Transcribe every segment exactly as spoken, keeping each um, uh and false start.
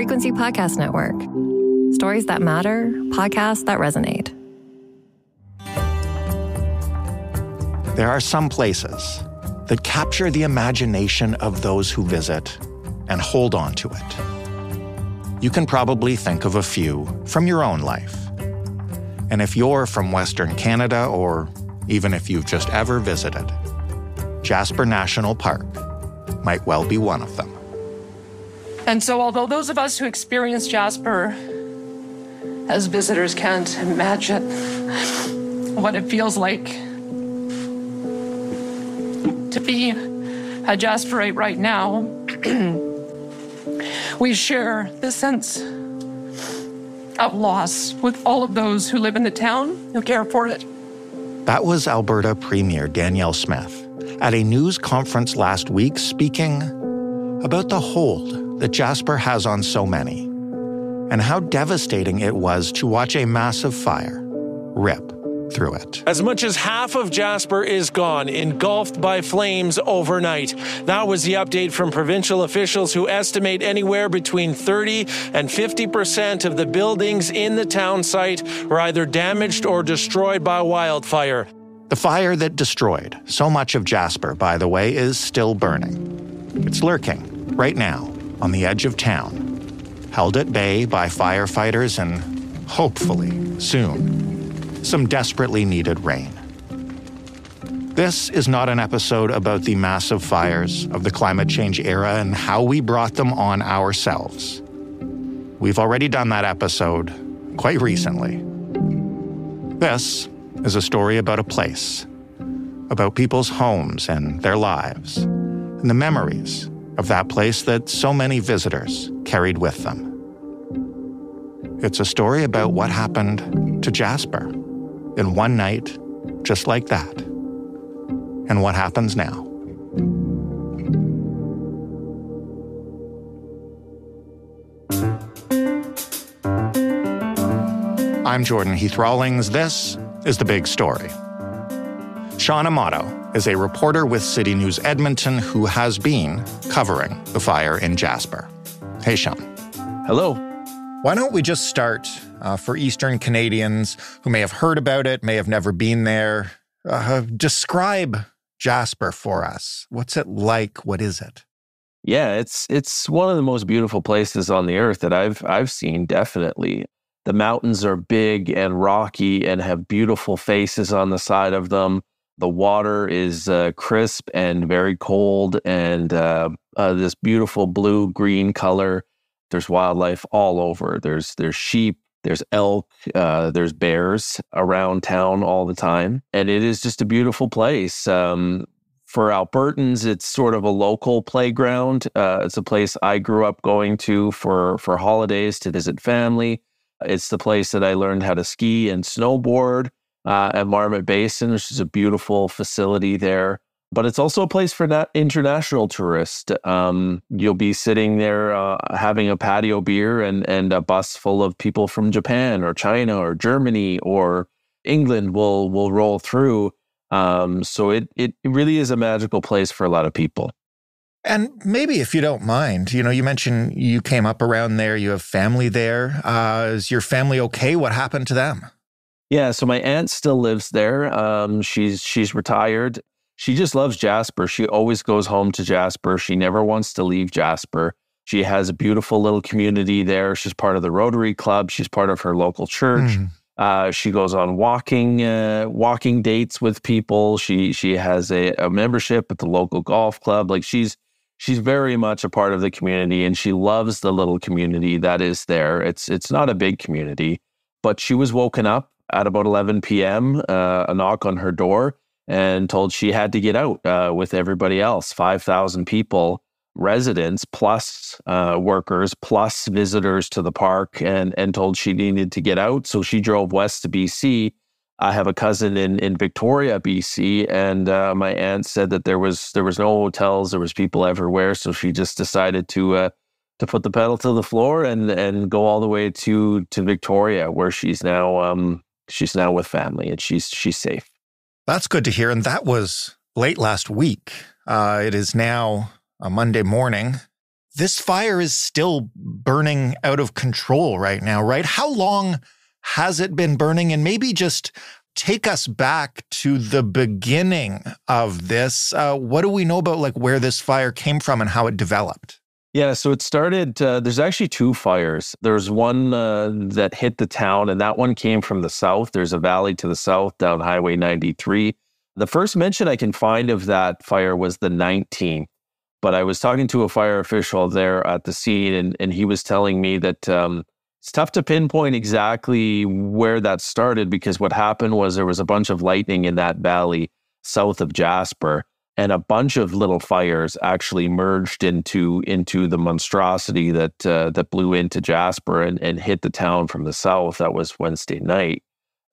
Frequency Podcast Network. Stories that matter, podcasts that resonate. There are some places that capture the imagination of those who visit and hold on to it. You can probably think of a few from your own life. And if you're from Western Canada, or even if you've just ever visited, Jasper National Park might well be one of them. And so although those of us who experience Jasper as visitors can't imagine what it feels like to be a Jasperite right now, we share this sense of loss with all of those who live in the town who care for it. That was Alberta Premier Danielle Smith at a news conference last week, speaking about the hold that Jasper has on so many and how devastating it was to watch a massive fire rip through it. As much as half of Jasper is gone, engulfed by flames overnight. That was the update from provincial officials who estimate anywhere between thirty and fifty percent of the buildings in the town site were either damaged or destroyed by wildfire. The fire that destroyed so much of Jasper, by the way, is still burning. It's lurking right now on the edge of town, held at bay by firefighters and hopefully soon some desperately needed rain. This is not an episode about the massive fires of the climate change era and how we brought them on ourselves. We've already done that episode quite recently. This is a story about a place, about people's homes and their lives, and the memories of that place that so many visitors carried with them. It's a story about what happened to Jasper in one night, just like that. And what happens now. I'm Jordan Heath-Rawlings. This is The Big Story. Sean Amato is a reporter with City News Edmonton who has been covering the fire in Jasper. Hey, Sean. Hello. Why don't we just start... Uh, for Eastern Canadians who may have heard about it, may have never been there. Uh, describe Jasper for us. What's it like? What is it? Yeah, it's it's one of the most beautiful places on the earth that I've I've seen, definitely. The mountains are big and rocky and have beautiful faces on the side of them. The water is uh, crisp and very cold and uh, uh, this beautiful blue-green color. There's wildlife all over. There's there's sheep. There's elk, uh, there's bears around town all the time. And it is just a beautiful place. Um, for Albertans, it's sort of a local playground. Uh, it's a place I grew up going to for, for holidays to visit family. It's the place that I learned how to ski and snowboard uh, at Marmot Basin, which is a beautiful facility there. But it's also a place for na- international tourists. Um, you'll be sitting there uh, having a patio beer and, and a bus full of people from Japan or China or Germany or England will will roll through. Um, so it it really is a magical place for a lot of people. And maybe if you don't mind, you know, you mentioned you came up around there, you have family there. Uh, is your family okay? What happened to them? Yeah, so my aunt still lives there. Um, she's she's retired. She just loves Jasper. She always goes home to Jasper. She never wants to leave Jasper. She has a beautiful little community there. She's part of the Rotary Club. She's part of her local church. Mm. Uh, she goes on walking uh, walking dates with people. She she has a, a membership at the local golf club. Like she's she's very much a part of the community, and she loves the little community that is there. It's it's not a big community, but she was woken up at about eleven p.m. Uh, a knock on her door. And told she had to get out uh, with everybody else, five thousand people, residents, plus uh, workers, plus visitors to the park, and, and told she needed to get out. So she drove west to B C. I have a cousin in, in Victoria, B C, and uh, my aunt said that there was there was no hotels, there was people everywhere. So she just decided to uh, to put the pedal to the floor and and go all the way to to Victoria, where she's now um, she's now with family and she's she's safe. That's good to hear. And that was late last week. Uh, it is now a Monday morning. this fire is still burning out of control right now, right? How long has it been burning? And maybe just take us back to the beginning of this. Uh, what do we know about like where this fire came from and how it developed? Yeah, so it started, uh, there's actually two fires. There's one uh, that hit the town, and that one came from the south. There's a valley to the south down Highway ninety-three. The first mention I can find of that fire was the nineteenth, but I was talking to a fire official there at the scene, and, and he was telling me that um, it's tough to pinpoint exactly where that started, because what happened was there was a bunch of lightning in that valley south of Jasper, and a bunch of little fires actually merged into into the monstrosity that uh, that blew into Jasper and, and hit the town from the south. That was Wednesday night.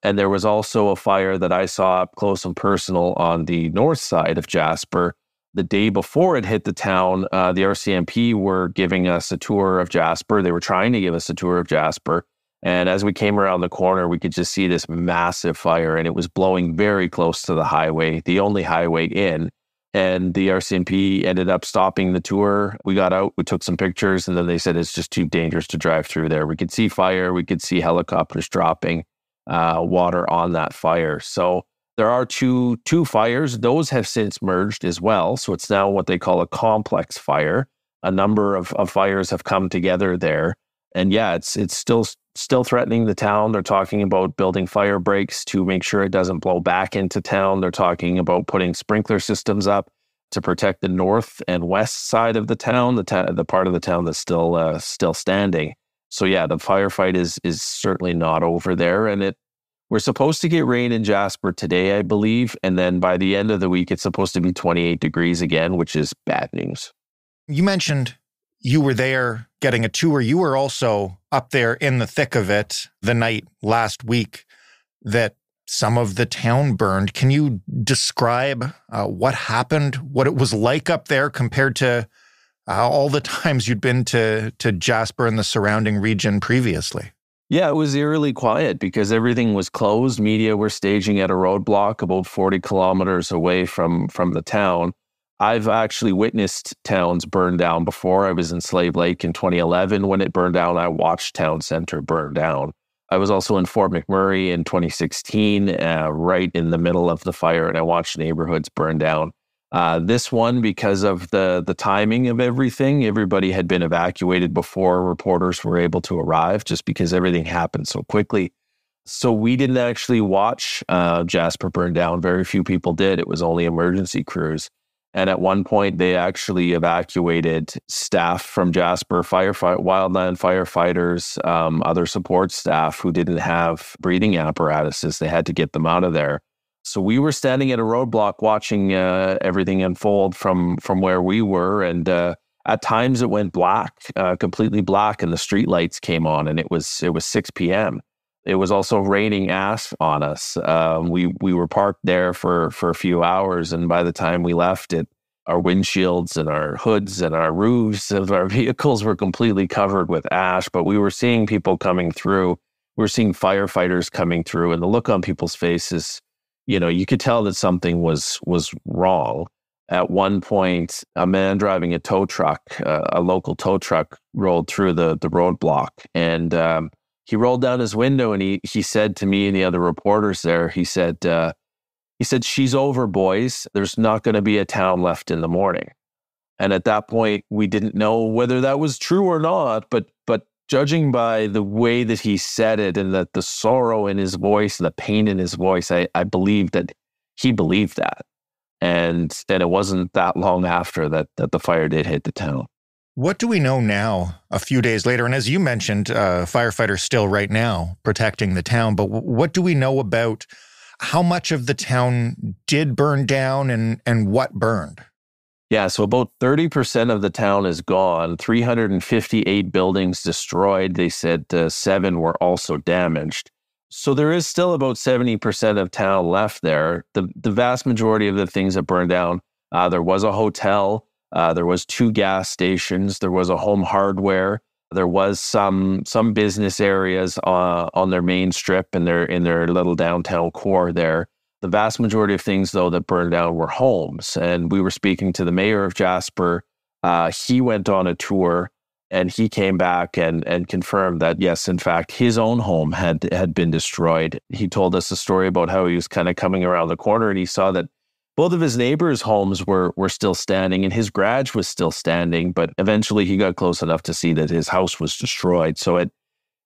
And there was also a fire that I saw up close and personal on the north side of Jasper. The day before it hit the town, uh, the R C M P were giving us a tour of Jasper. They were trying to give us a tour of Jasper. And as we came around the corner, we could just see this massive fire, and it was blowing very close to the highway, the only highway in. And the R C M P ended up stopping the tour. We got out, we took some pictures, and then they said it's just too dangerous to drive through there. We could see fire, we could see helicopters dropping uh, water on that fire. So there are two, two fires. Those have since merged as well. So it's now what they call a complex fire. A number of, of fires have come together there. And yeah, it's it's still still threatening the town. They're talking about building fire breaks to make sure it doesn't blow back into town. They're talking about putting sprinkler systems up to protect the north and west side of the town, the ta- the part of the town that's still uh, still standing. So yeah, the firefight is is certainly not over there. And it we're supposed to get rain in Jasper today, I believe. And then by the end of the week, it's supposed to be twenty-eight degrees again, which is bad news. You mentioned you were there getting a tour. You were also up there in the thick of it the night last week that some of the town burned. Can you describe uh, what happened, what it was like up there compared to uh, all the times you'd been to, to Jasper and the surrounding region previously? Yeah, it was eerily quiet because everything was closed. Media were staging at a roadblock about forty kilometers away from, from the town. I've actually witnessed towns burn down before. I was in Slave Lake in twenty eleven when it burned down. I watched Town Center burn down. I was also in Fort McMurray in twenty sixteen, uh, right in the middle of the fire, and I watched neighborhoods burn down. Uh, this one, because of the the timing of everything, everybody had been evacuated before reporters were able to arrive, just because everything happened so quickly. So we didn't actually watch uh, Jasper burn down. Very few people did. It was only emergency crews. And at one point, they actually evacuated staff from Jasper, firefight, wildland firefighters, um, other support staff who didn't have breathing apparatuses. They had to get them out of there. So we were standing at a roadblock watching uh, everything unfold from, from where we were. And uh, at times it went black, uh, completely black, and the streetlights came on, and it was it was six p.m. It was also raining ass on us. Um, we we were parked there for, for a few hours, and by the time we left it, our windshields and our hoods and our roofs of our vehicles were completely covered with ash, but we were seeing people coming through. We were seeing firefighters coming through, and the look on people's faces, you know, you could tell that something was, was wrong. At one point, a man driving a tow truck, uh, a local tow truck, rolled through the, the roadblock, and um, he rolled down his window, and he he said to me and the other reporters there, he said, uh, he said, "She's over, boys. There's not going to be a town left in the morning." And at that point, we didn't know whether that was true or not, but but judging by the way that he said it and that the sorrow in his voice, the pain in his voice, I, I believed that he believed that. And then it wasn't that long after that that the fire did hit the town. What do we know now, a few days later? And as you mentioned, uh, firefighters still right now protecting the town. But w- what do we know about how much of the town did burn down and, and what burned? Yeah, so about thirty percent of the town is gone. three hundred fifty-eight buildings destroyed. They said uh, seven were also damaged. So there is still about seventy percent of town left there. The, the vast majority of the things that burned down, uh, there was a hotel. Uh, there was two gas stations. There was a Home Hardware. There was some some business areas uh, on their main strip and their in their little downtown core there. The vast majority of things, though, that burned down were homes. And we were speaking to the mayor of Jasper Uh, he went on a tour and he came back and and confirmed that, yes, in fact, his own home had had been destroyed. He told us a story about how he was kind of coming around the corner and he saw that both of his neighbors' homes were were still standing and his garage was still standing. But eventually he got close enough to see that his house was destroyed. So it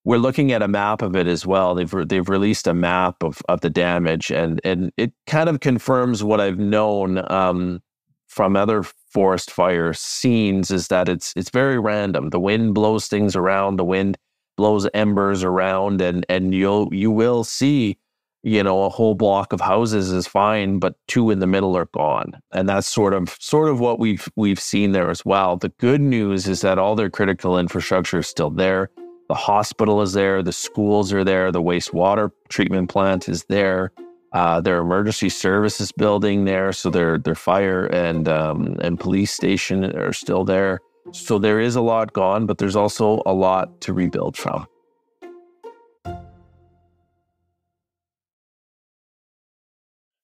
we're looking at a map of it as well. They've re- they've released a map of, of the damage, and and it kind of confirms what I've known um, from other forest fire scenes, is that it's it's very random. The wind blows things around. The wind blows embers around, and and you'll you will see, you know, a whole block of houses is fine, but two in the middle are gone, and that's sort of sort of what we've we've seen there as well. The good news is that all their critical infrastructure is still there. The hospital is there, the schools are there, the wastewater treatment plant is there, uh, their emergency services building there, so their their fire and um, and police station are still there. So there is a lot gone, but there's also a lot to rebuild from.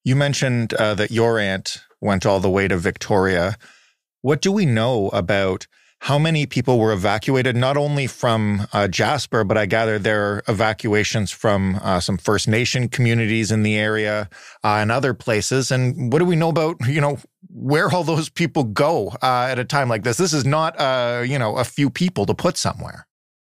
You mentioned uh, that your aunt went all the way to Victoria. What do we know about how many people were evacuated, not only from uh, Jasper, but I gather there are evacuations from uh, some First Nation communities in the area uh, and other places? And what do we know about, you know, where all those people go uh, at a time like this? This is not, uh, you know, a few people to put somewhere.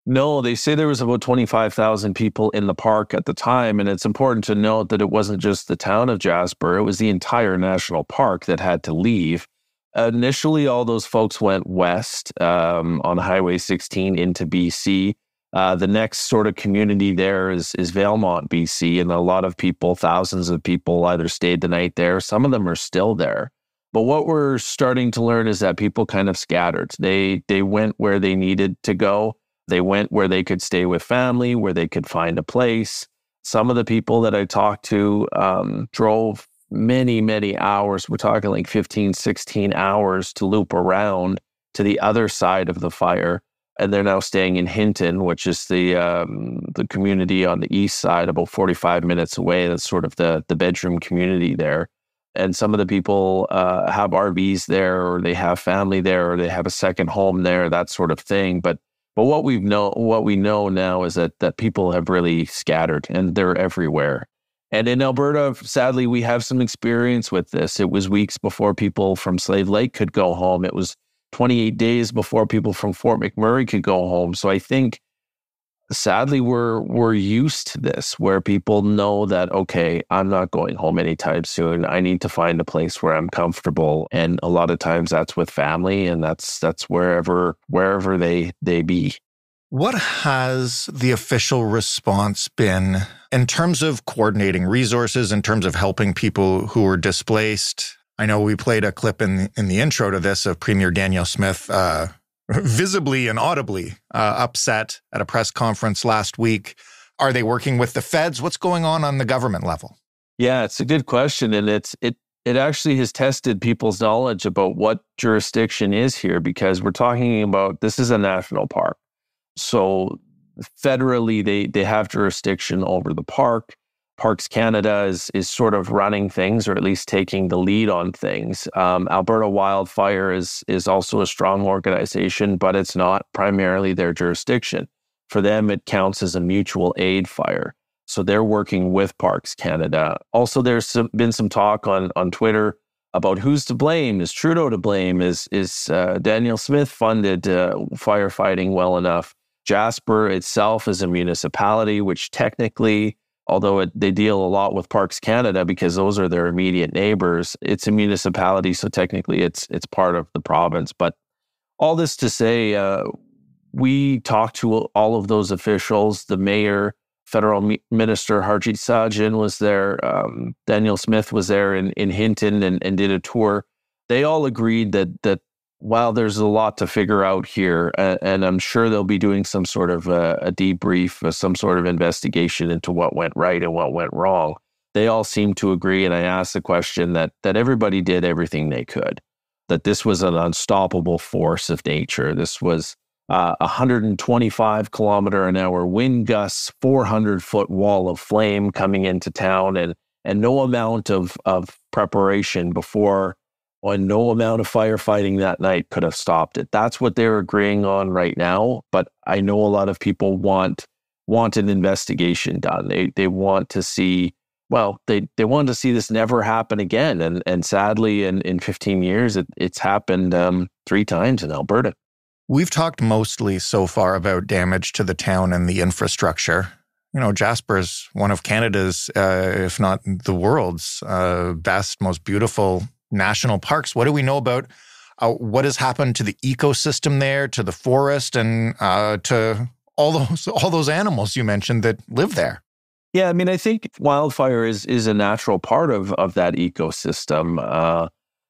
No, they say there was about twenty-five thousand people in the park at the time. And it's important to note that it wasn't just the town of Jasper. It was the entire national park that had to leave. Initially, all those folks went west um, on Highway sixteen into B C. Uh, the next sort of community there is, is Vailmont, B C, and a lot of people, thousands of people, either stayed the night there. Some of them are still there. But what we're starting to learn is that people kind of scattered. They, they went where they needed to go. They went where they could stay with family, where they could find a place. Some of the people that I talked to um, drove many, many hours. We're talking like fifteen, sixteen hours to loop around to the other side of the fire. And they're now staying in Hinton, which is the um, the community on the east side, about forty-five minutes away. That's sort of the, the bedroom community there. And some of the people uh, have R Vs there, or they have family there, or they have a second home there, that sort of thing. But but what we've know, what we know now is that that people have really scattered and they're everywhere. And in Alberta, sadly, we have some experience with this. It was weeks before people from Slave Lake could go home. It was twenty-eight days before people from Fort McMurray could go home. So I think, sadly, we're we're used to this, where people know that, okay, I'm not going home anytime soon. I need to find a place where I'm comfortable. And a lot of times that's with family, and that's that's wherever wherever they they be. What has the official response been in terms of coordinating resources, in terms of helping people who were displaced? I know we played a clip in, in the intro to this of Premier Danielle Smith uh, visibly and audibly uh, upset at a press conference last week. Are they working with the feds? What's going on on the government level? Yeah, it's a good question. And it's it it actually has tested people's knowledge about what jurisdiction is here, because we're talking about, this is a national park. So federally, they, they have jurisdiction over the park. Parks Canada is is sort of running things, or at least taking the lead on things. Um, Alberta Wildfire is is also a strong organization, but it's not primarily their jurisdiction. For them, it counts as a mutual aid fire. So they're working with Parks Canada. Also, there's some, been some talk on, on Twitter about who's to blame. Is Trudeau to blame? Is is uh, Danielle Smith funded uh, firefighting well enough? Jasper itself is a municipality, which technically, although it, they deal a lot with Parks Canada because those are their immediate neighbors, it's a municipality, so technically it's it's part of the province. But all this to say, uh, we talked to all of those officials. The mayor, Federal Minister Harjit Sajjan was there. Um, Danielle Smith was there in, in Hinton and, and did a tour. They all agreed that that while there's a lot to figure out here, uh, and I'm sure they'll be doing some sort of a, a debrief, or some sort of investigation into what went right and what went wrong, they all seemed to agree. And I asked the question that that everybody did everything they could, that this was an unstoppable force of nature. This was Uh, one hundred twenty-five kilometer an hour wind gusts, four hundred foot wall of flame coming into town, and and no amount of, of preparation before Well, no amount of firefighting that night could have stopped it. That's what they're agreeing on right now. But I know a lot of people want want an investigation done. They they want to see, well, they, they want to see this never happen again. And and sadly, in, in fifteen years, it, it's happened um, three times in Alberta. We've talked mostly so far about damage to the town and the infrastructure. You know, Jasper is one of Canada's, uh, if not the world's, uh, best, most beautiful national parks. What do we know about uh, what has happened to the ecosystem there, to the forest, and uh, to all those all those animals you mentioned that live there? Yeah, I mean, I think wildfire is is a natural part of of that ecosystem. Uh,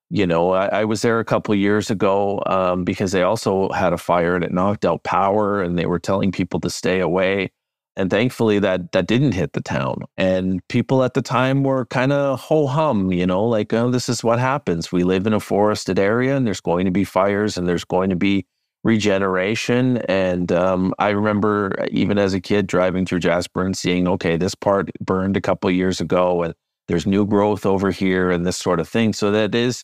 you know, I, I was there a couple of years ago um, because they also had a fire and it knocked out power, and they were telling people to stay away. And thankfully, that that didn't hit the town. And people at the time were kind of ho-hum, you know, like, oh, this is what happens. We live in a forested area, and there's going to be fires, and there's going to be regeneration. And um, I remember, even as a kid, driving through Jasper and seeing, okay, this part burned a couple of years ago, and there's new growth over here, and this sort of thing. So that is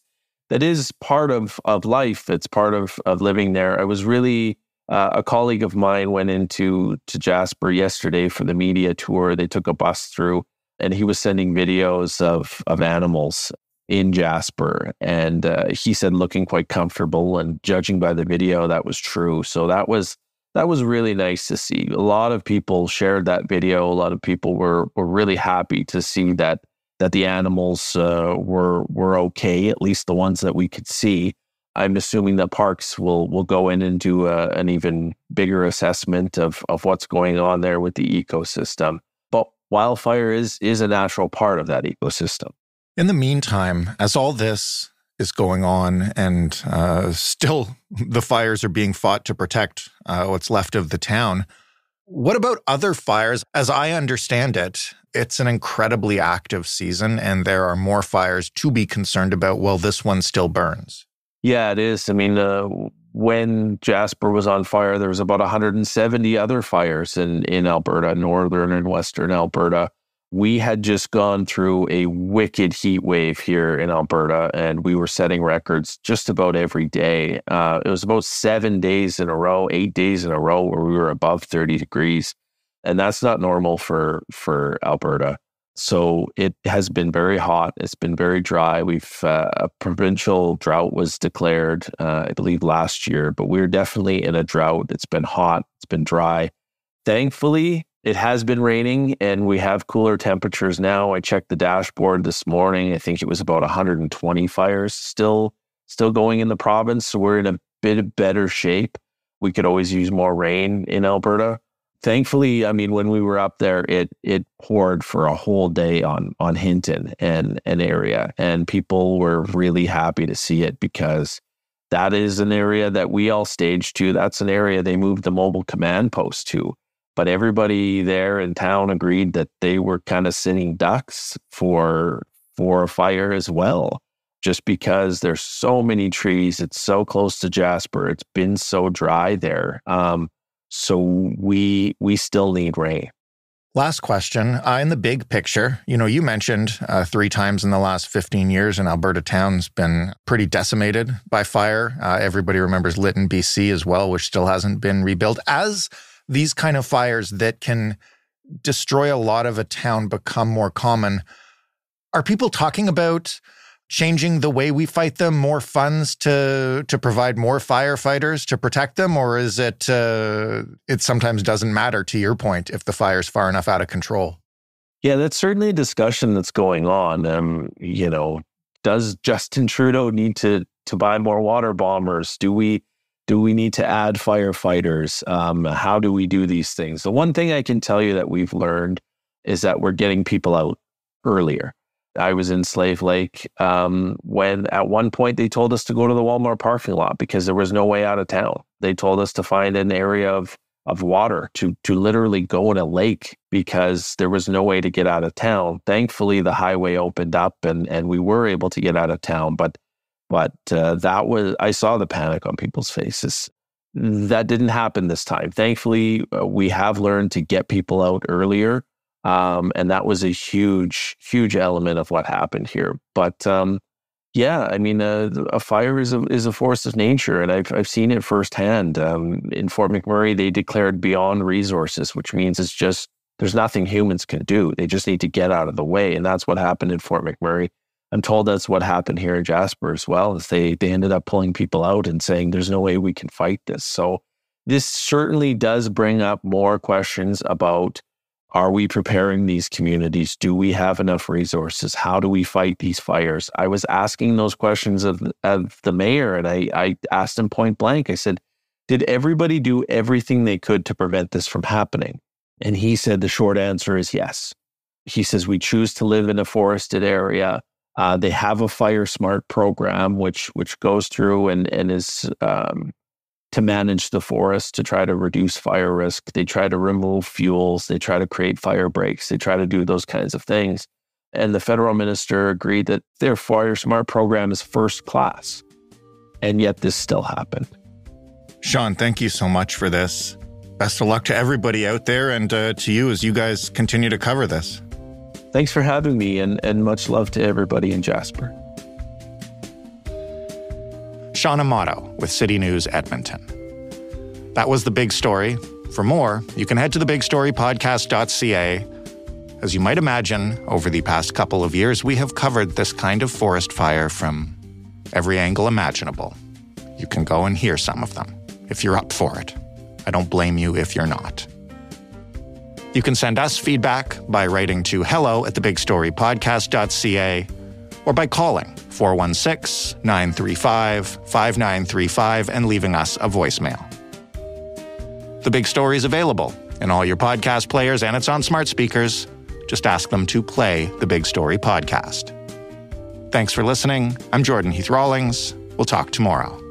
that is part of, of life. It's part of, of living there. I was really... Uh, a colleague of mine went into to Jasper yesterday for the media tour. They took a bus through, and he was sending videos of of animals in Jasper. And uh, he said, looking quite comfortable. And judging by the video, that was true. So that was that was really nice to see. A lot of people shared that video. A lot of people were were really happy to see that that the animals uh, were were okay, at least the ones that we could see. I'm assuming the parks will will go in and do a, an even bigger assessment of of what's going on there with the ecosystem. But wildfire is is a natural part of that ecosystem. In the meantime, as all this is going on, and uh, still the fires are being fought to protect uh, what's left of the town, what about other fires? As I understand it, it's an incredibly active season, and there are more fires to be concerned about while this one still burns. Yeah, it is. I mean, uh, when Jasper was on fire, there was about one hundred seventy other fires in, in Alberta, northern and western Alberta. We had just gone through a wicked heat wave here in Alberta, and we were setting records just about every day. Uh, it was about seven days in a row, eight days in a row where we were above thirty degrees. And that's not normal for, for Alberta. So it has been very hot. It's been very dry. We've uh, a provincial drought was declared, uh, I believe, last year. But we're definitely in a drought. It's been hot. It's been dry. Thankfully, it has been raining, and we have cooler temperatures now. I checked the dashboard this morning. I think it was about one hundred twenty fires still still going in the province. So we're in a bit better shape. We could always use more rain in Alberta. Thankfully, I mean, when we were up there, it it poured for a whole day on on Hinton and an area, and people were really happy to see it because that is an area that we all staged to. That's an area they moved the mobile command post to. But everybody there in town agreed that they were kind of sitting ducks for for a fire as well, just because there's so many trees. It's so close to Jasper. It's been so dry there. Um, So we we still need rain. Last question. Uh, in the big picture, you know, you mentioned uh, three times in the last fifteen years an Alberta town's been pretty decimated by fire. Uh, everybody remembers Lytton, B C as well, which still hasn't been rebuilt. As these kind of fires that can destroy a lot of a town become more common, are people talking about changing the way we fight them, more funds to to provide more firefighters to protect them? Or is it, uh, it sometimes doesn't matter, to your point, if the fire's far enough out of control? Yeah, that's certainly a discussion that's going on. Um, you know, does Justin Trudeau need to to buy more water bombers? Do we, do we need to add firefighters? Um, how do we do these things? The one thing I can tell you that we've learned is that we're getting people out earlier. I was in Slave Lake um, when at one point they told us to go to the Walmart parking lot because there was no way out of town. They told us to find an area of of water to to literally go in a lake because there was no way to get out of town. Thankfully, the highway opened up and and we were able to get out of town. But but uh, that was I saw the panic on people's faces. That didn't happen this time. Thankfully, uh, we have learned to get people out earlier. Um, and that was a huge, huge element of what happened here. But um, Yeah, I mean, uh, a fire is a is a force of nature, and I've I've seen it firsthand. Um, in Fort McMurray, they declared beyond resources, which means it's just there's nothing humans can do. They just need to get out of the way, and that's what happened in Fort McMurray. I'm told that's what happened here in Jasper as well, is they they ended up pulling people out and saying there's no way we can fight this. So this certainly does bring up more questions about: are we preparing these communities? Do we have enough resources? How do we fight these fires? I was asking those questions of, of the mayor, and I, I asked him point blank. I said, did everybody do everything they could to prevent this from happening? And he said the short answer is yes. He says, we choose to live in a forested area. Uh, they have a FireSmart program, which which goes through and, and is... Um, to manage the forest, to try to reduce fire risk. They try to remove fuels. They try to create fire breaks. They try to do those kinds of things. And the federal minister agreed that their FireSmart program is first class. And yet this still happened. Sean, thank you so much for this. Best of luck to everybody out there and uh, to you as you guys continue to cover this. Thanks for having me, and, and much love to everybody in Jasper. Sean Amato with City News Edmonton. That was The Big Story. For more, you can head to the big story podcast dot c a. As you might imagine, over the past couple of years, we have covered this kind of forest fire from every angle imaginable. You can go and hear some of them, if you're up for it. I don't blame you if you're not. You can send us feedback by writing to hello at the big story podcast dot c a or by calling four one six, nine three five, five nine three five and leaving us a voicemail. The Big Story is available in all your podcast players, and it's on smart speakers. Just ask them to play The Big Story podcast. Thanks for listening. I'm Jordan Heath-Rawlings. We'll talk tomorrow.